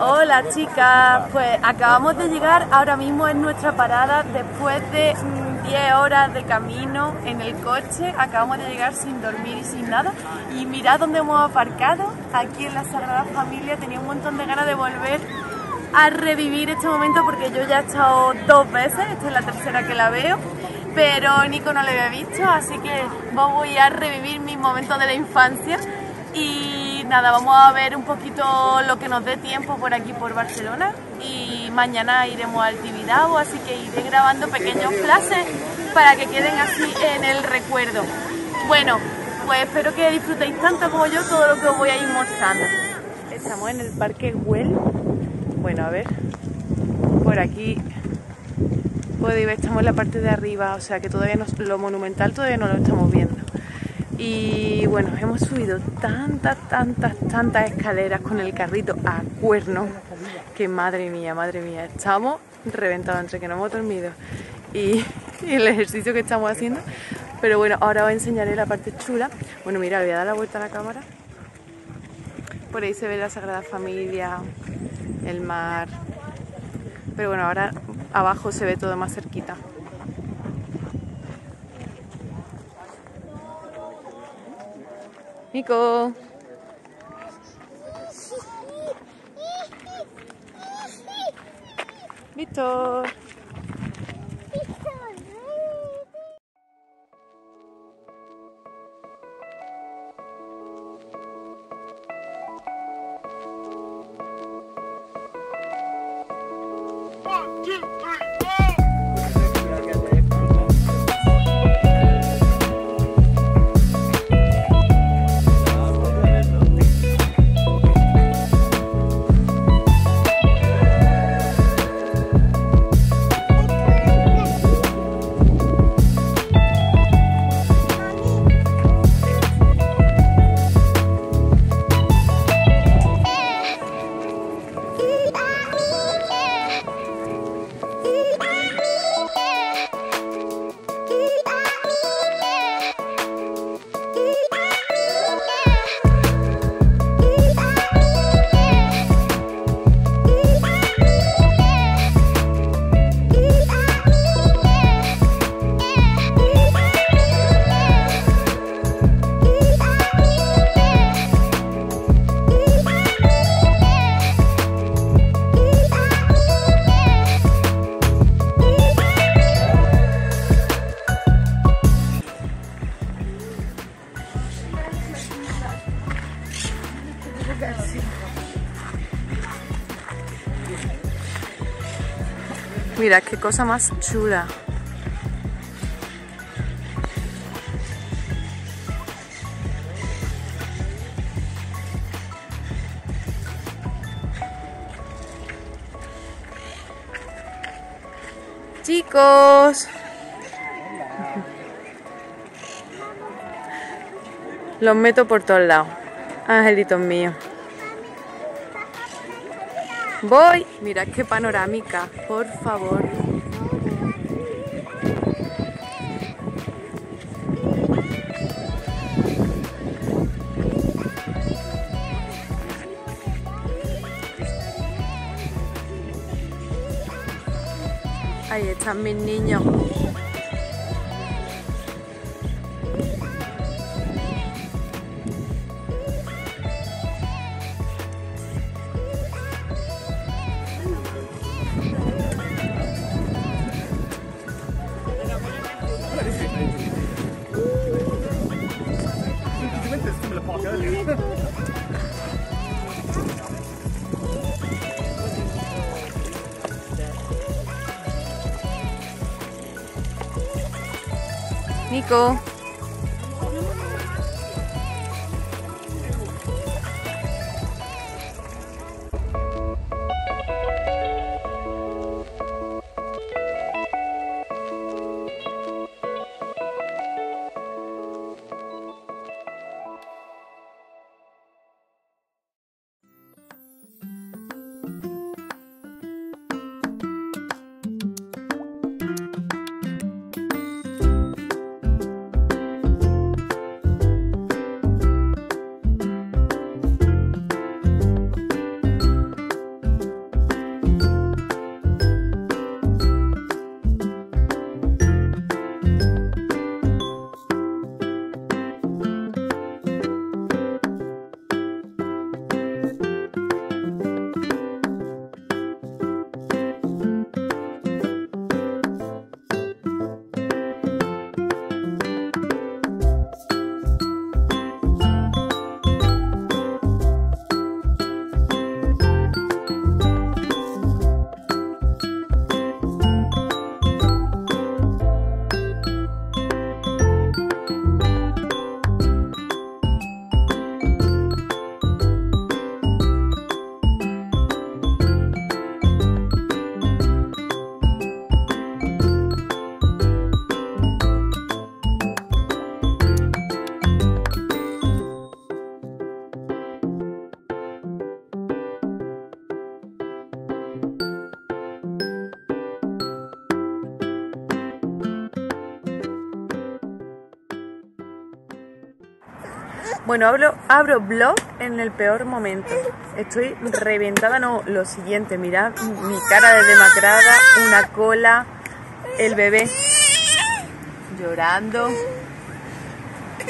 Hola chicas, pues acabamos de llegar, ahora mismo en nuestra parada, después de 10 horas de camino en el coche, acabamos de llegar sin dormir y sin nada, y mirad dónde hemos aparcado, aquí en la Sagrada Familia. Tenía un montón de ganas de volver a revivir este momento porque yo ya he estado 2 veces, esta es la 3ª que la veo, pero Nico no lo había visto, así que voy a revivir mis momentos de la infancia. Y nada, vamos a ver un poquito lo que nos dé tiempo por aquí por Barcelona, y mañana iremos al Tibidabo, así que iré grabando pequeños flashes para que queden así en el recuerdo. Bueno, pues espero que disfrutéis tanto como yo todo lo que os voy a ir mostrando. Estamos en el Parque Güell. Bueno, a ver, por aquí podéis ver, estamos en la parte de arriba, o sea que todavía no, lo monumental todavía no lo estamos viendo. Y bueno, hemos subido tantas escaleras con el carrito a cuerno que madre mía, estamos reventados entre que no hemos dormido y el ejercicio que estamos haciendo. Pero bueno, ahora os enseñaré la parte chula. Bueno, mira, voy a dar la vuelta a la cámara. Por ahí se ve la Sagrada Familia, el mar. Pero bueno, ahora abajo se ve todo más cerquita. Nico. Víctor. Mira, qué cosa más chula. Chicos. Los meto por todos lados. Angelitos míos. Voy, mira qué panorámica, por favor. Ahí están mis niños. Nico. Bueno, abro blog en el peor momento. Estoy reventada, no, lo siguiente, mirad mi cara desdemacrada, una cola, el bebé llorando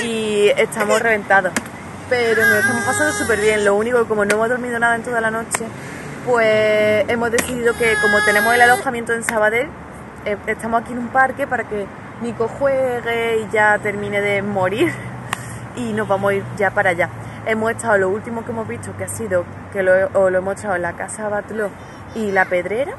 y estamos reventados. Pero nos estamos pasando súper bien. Lo único que, como no hemos dormido nada en toda la noche, pues hemos decidido que, como tenemos el alojamiento en Sabadell, estamos aquí en un parque para que Nico juegue y ya termine de morir, y nos vamos a ir ya para allá. Hemos estado, lo último que hemos visto que ha sido, que os lo he mostrado, en la Casa Batló y La Pedrera,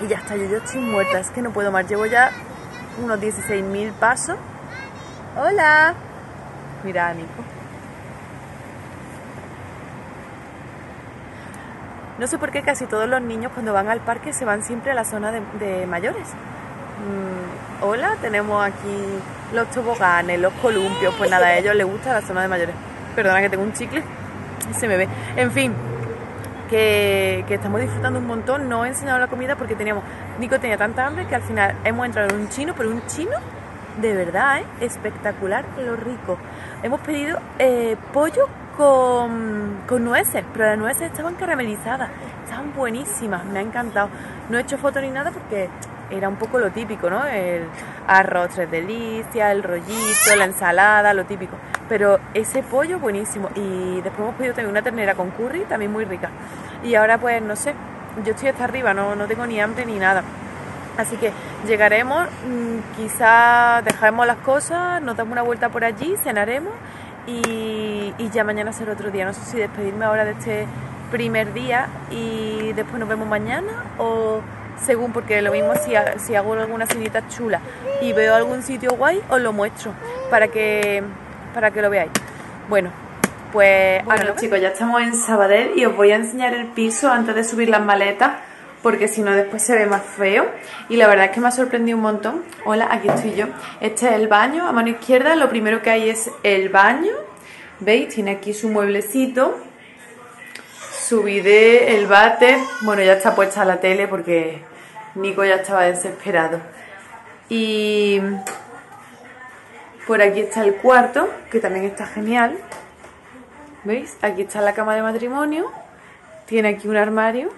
y ya está, yo estoy muerta, es que no puedo más. Llevo ya unos 16.000 pasos. ¡Hola! Mirad a Nico. No sé por qué casi todos los niños cuando van al parque se van siempre a la zona de mayores. Hola, tenemos aquí los toboganes, los columpios, pues nada, a ellos les gusta la zona de mayores. Perdona que tengo un chicle y se me ve. En fin, que estamos disfrutando un montón. No he enseñado la comida porque Nico tenía tanta hambre que al final hemos entrado en un chino, pero un chino de verdad, espectacular lo rico. Hemos pedido pollo con nueces, pero las nueces estaban caramelizadas, estaban buenísimas, me ha encantado. No he hecho foto ni nada porque era un poco lo típico, ¿no? El arroz tres delicias, el rollito, la ensalada, lo típico. Pero ese pollo buenísimo. Y después hemos pedido también una ternera con curry, también muy rica. Y ahora pues no sé, yo estoy hasta arriba, no tengo ni hambre ni nada. Así que llegaremos, quizás dejaremos las cosas, nos damos una vuelta por allí, cenaremos y ya mañana será otro día. No sé si despedirme ahora de este primer día y después nos vemos mañana o... según, porque lo mismo si hago alguna cenita chula y veo algún sitio guay, os lo muestro para que lo veáis. Bueno, pues... Bueno, chicos, ya estamos en Sabadell y os voy a enseñar el piso antes de subir las maletas, porque si no después se ve más feo. Y la verdad es que me ha sorprendido un montón. Hola, aquí estoy yo. Este es el baño. A mano izquierda lo primero que hay es el baño. ¿Veis? Tiene aquí su mueblecito. Subiré el váter. Bueno, ya está puesta la tele porque Nico ya estaba desesperado. Y por aquí está el cuarto, que también está genial. ¿Veis? Aquí está la cama de matrimonio. Tiene aquí un armario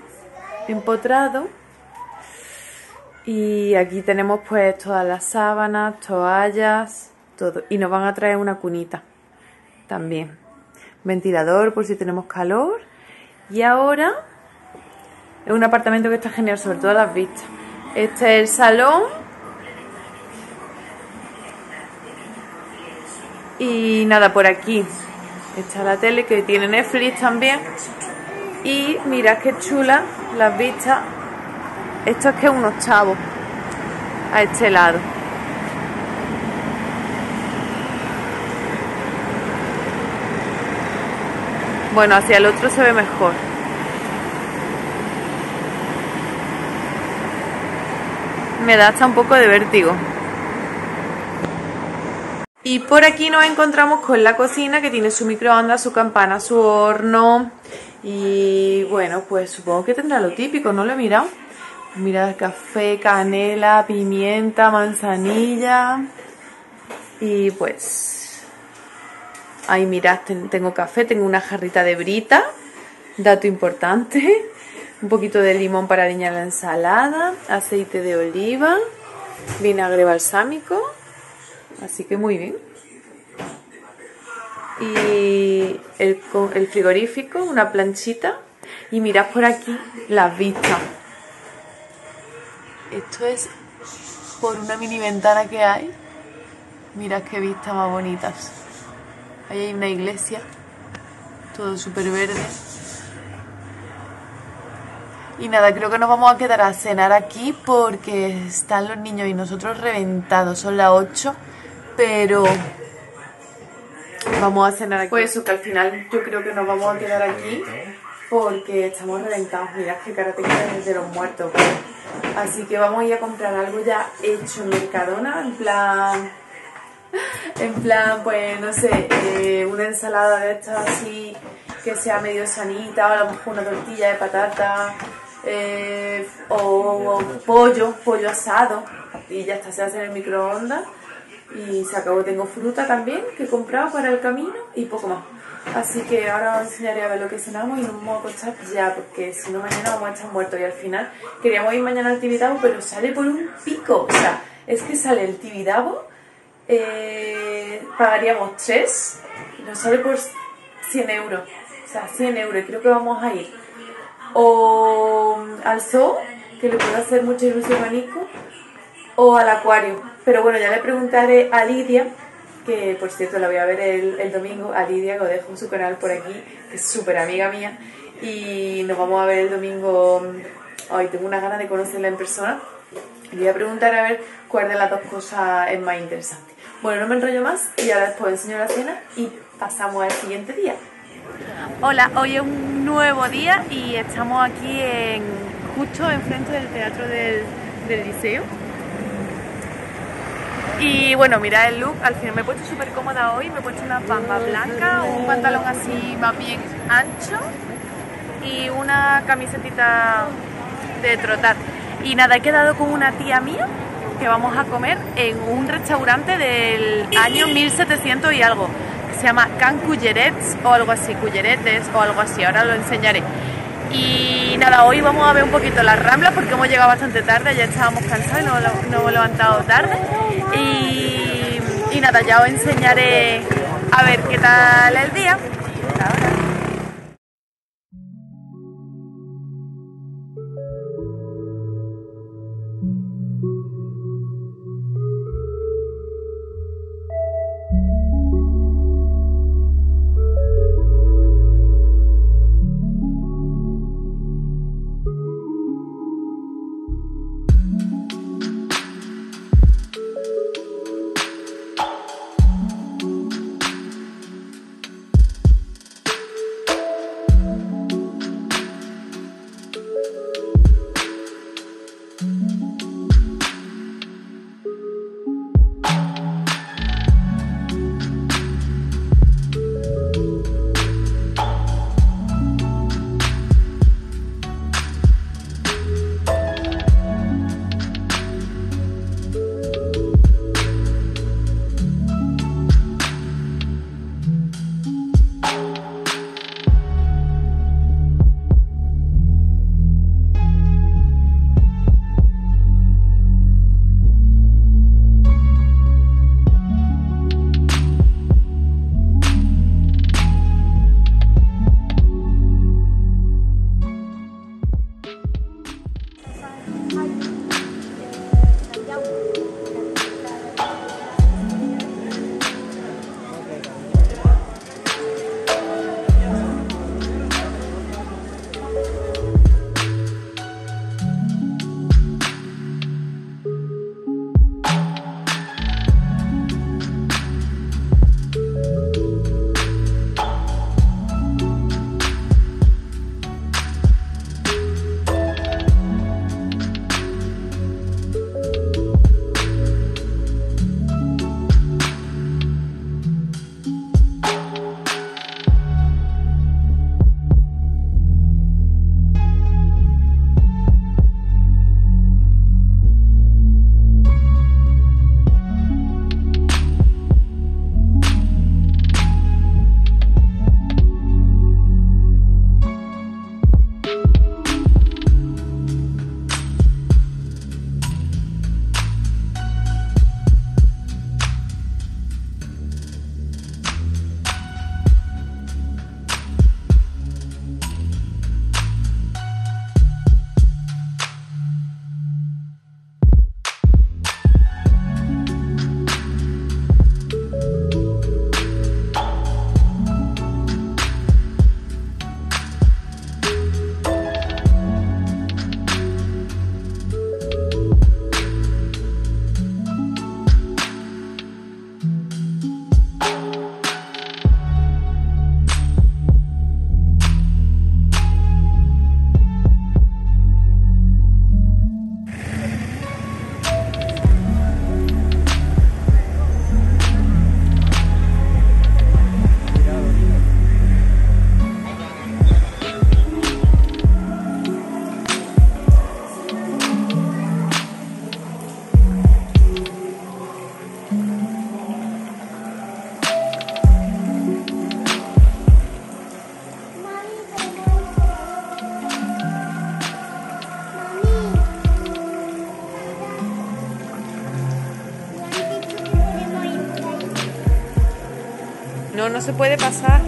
empotrado. Y aquí tenemos pues todas las sábanas, toallas, todo. Y nos van a traer una cunita también. Ventilador por si tenemos calor. Y ahora es un apartamento que está genial, sobre todo las vistas. Este es el salón. Y nada, por aquí está la tele, que tiene Netflix también. Y mirad qué chula las vistas. Esto es que es un octavo a este lado. Bueno, hacia el otro se ve mejor. Me da hasta un poco de vértigo. Y por aquí nos encontramos con la cocina, que tiene su microondas, su campana, su horno. Y bueno, pues supongo que tendrá lo típico, no lo he mirado. Mirad, café, canela, pimienta, manzanilla. Y pues... ahí mirad, tengo café, tengo una jarrita de Brita, dato importante, un poquito de limón para aliñar la ensalada, aceite de oliva, vinagre balsámico, así que muy bien. Y el frigorífico, una planchita, y mirad por aquí las vistas. Esto es por una mini ventana que hay, mirad qué vistas más bonitas. Ahí hay una iglesia, todo súper verde. Y nada, creo que nos vamos a quedar a cenar aquí porque están los niños y nosotros reventados. Son las 8, pero vamos a cenar aquí. Pues eso, que al final yo creo que nos vamos a quedar aquí porque estamos reventados. Mirad qué cara tengo desde los muertos. Así que vamos a ir a comprar algo ya hecho en Mercadona, en plan, pues no sé, una ensalada de estas así que sea medio sanita, o a lo mejor una tortilla de patata, o pollo asado, y ya está, se hace en el microondas Y se acabó, tengo fruta también que he comprado para el camino y poco más. Así que ahora os enseñaré a ver lo que cenamos y nos vamos a acostar ya, porque si no mañana vamos a estar muertos. Y al final queríamos ir mañana al Tibidabo, pero sale por un pico. O sea, es que sale el Tibidabo, pagaríamos 3, nos sale por 100 euros. O sea, 100 euros, creo que vamos a ir. O al zoo, que le puede hacer mucha ilusión a Nico, o al acuario. Pero bueno, ya le preguntaré a Lidia, que por cierto la voy a ver el domingo, a Lidia, que os dejo en su canal por aquí, que es súper amiga mía, y nos vamos a ver el domingo. Ay, tengo unas ganas de conocerla en persona. Le voy a preguntar a ver cuál de las dos cosas es más interesante. Bueno, no me enrollo más y ahora después enseño la cena y pasamos al siguiente día. Hola, hoy es un nuevo día y estamos aquí justo enfrente del teatro del liceo. Y bueno, mirad el look, al final me he puesto súper cómoda hoy, me he puesto una bamba blanca, un pantalón así más bien ancho y una camisetita de trotar. Y nada, he quedado con una tía mía que vamos a comer en un restaurante del año 1700 y algo, que se llama Can Culleretes o algo así, Culleretes o algo así, ahora lo enseñaré. Y nada, hoy vamos a ver un poquito las Ramblas porque hemos llegado bastante tarde, ya estábamos cansados y nos hemos levantado tarde. Y nada, ya os enseñaré a ver qué tal el día. No, no se puede pasar.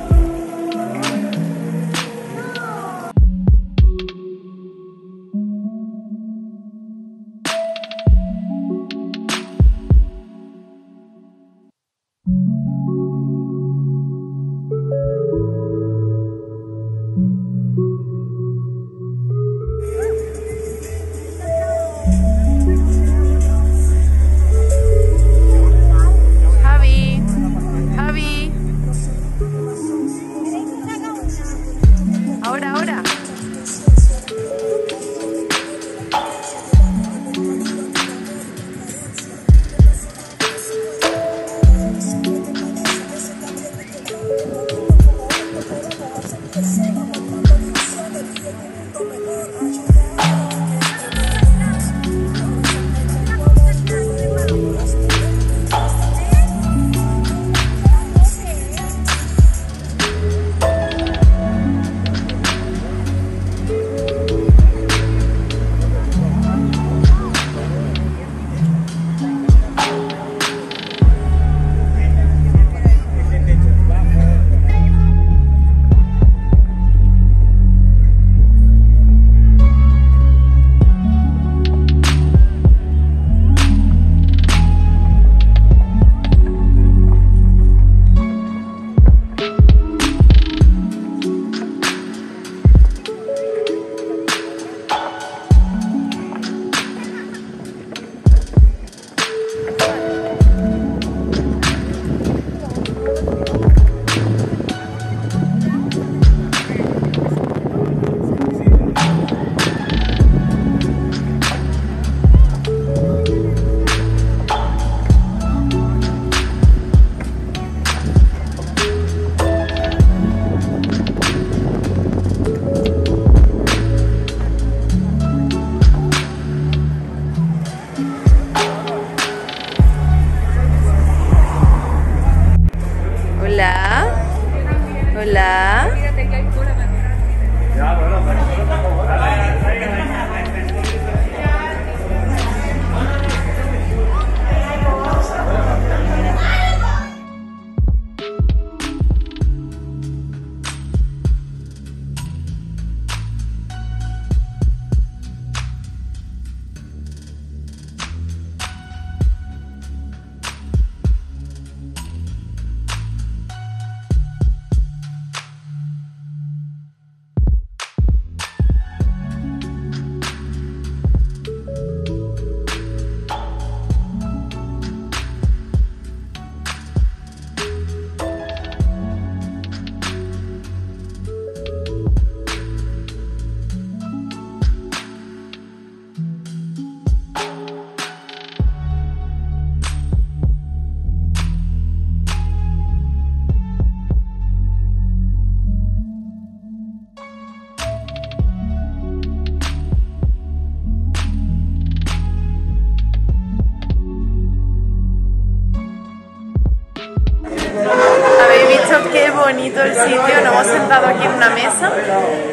Bonito el sitio, nos hemos sentado aquí en una mesa.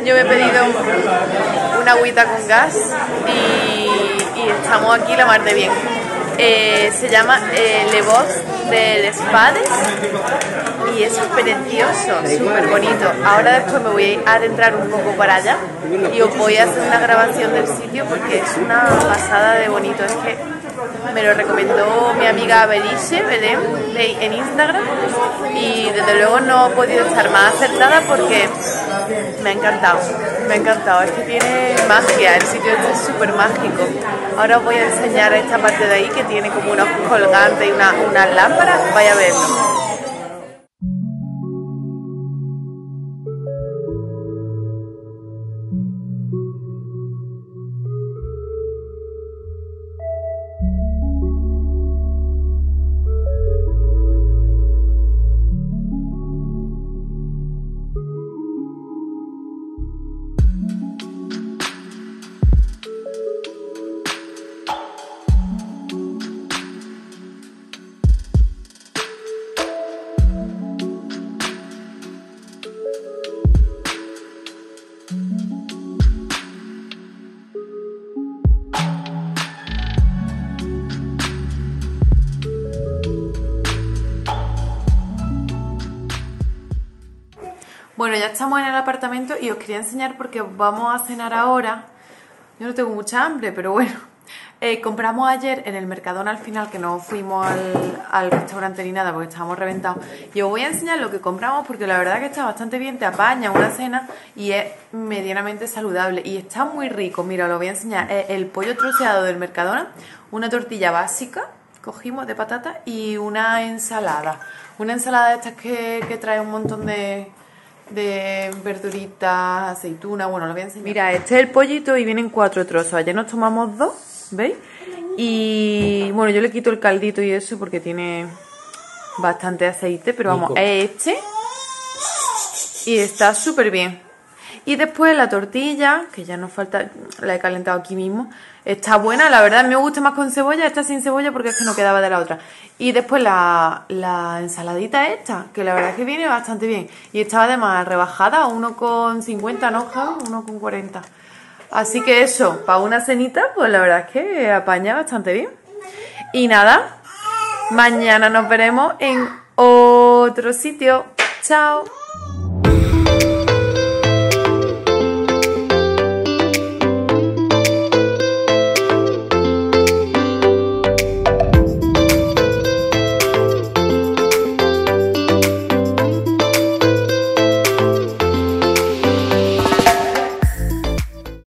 Yo me he pedido una agüita con gas y estamos aquí la mar de bien. Se llama Le Voz de Les Pades y es precioso, súper bonito. Ahora después me voy a adentrar un poco para allá y os voy a hacer una grabación del sitio porque es una pasada de bonito. Es que me lo recomendó mi amiga Belice, Belén, en Instagram, y desde luego no he podido estar más acertada porque me ha encantado, es que tiene magia, el sitio es súper mágico. Ahora os voy a enseñar esta parte de ahí que tiene como unos colgantes y una lámpara, vaya a verlo. Bueno, ya estamos en el apartamento y os quería enseñar porque vamos a cenar ahora. Yo no tengo mucha hambre, pero bueno. Compramos ayer en el Mercadona al final, que no fuimos al restaurante ni nada porque estábamos reventados. Y os voy a enseñar lo que compramos porque la verdad que está bastante bien, te apaña una cena y es medianamente saludable. Y está muy rico, mira, os lo voy a enseñar. El pollo troceado del Mercadona, una tortilla básica, cogimos de patata y una ensalada. Una ensalada de estas que trae un montón de verduritas, aceituna, bueno, lo voy a enseñar. Mira, este es el pollito y vienen 4 trozos. Ayer nos tomamos 2, ¿veis? Y bueno, yo le quito el caldito y eso porque tiene bastante aceite, pero vamos, es este y está súper bien. Y después la tortilla, que ya nos falta, la he calentado aquí mismo. Está buena, la verdad, me gusta más con cebolla, esta sin cebolla porque es que no quedaba de la otra. Y después la ensaladita esta, que la verdad es que viene bastante bien. Y estaba además rebajada, 1,50, ¿no, Javi? 1,40. Así que eso, para una cenita, pues la verdad es que apaña bastante bien. Y nada, mañana nos veremos en otro sitio. ¡Chao!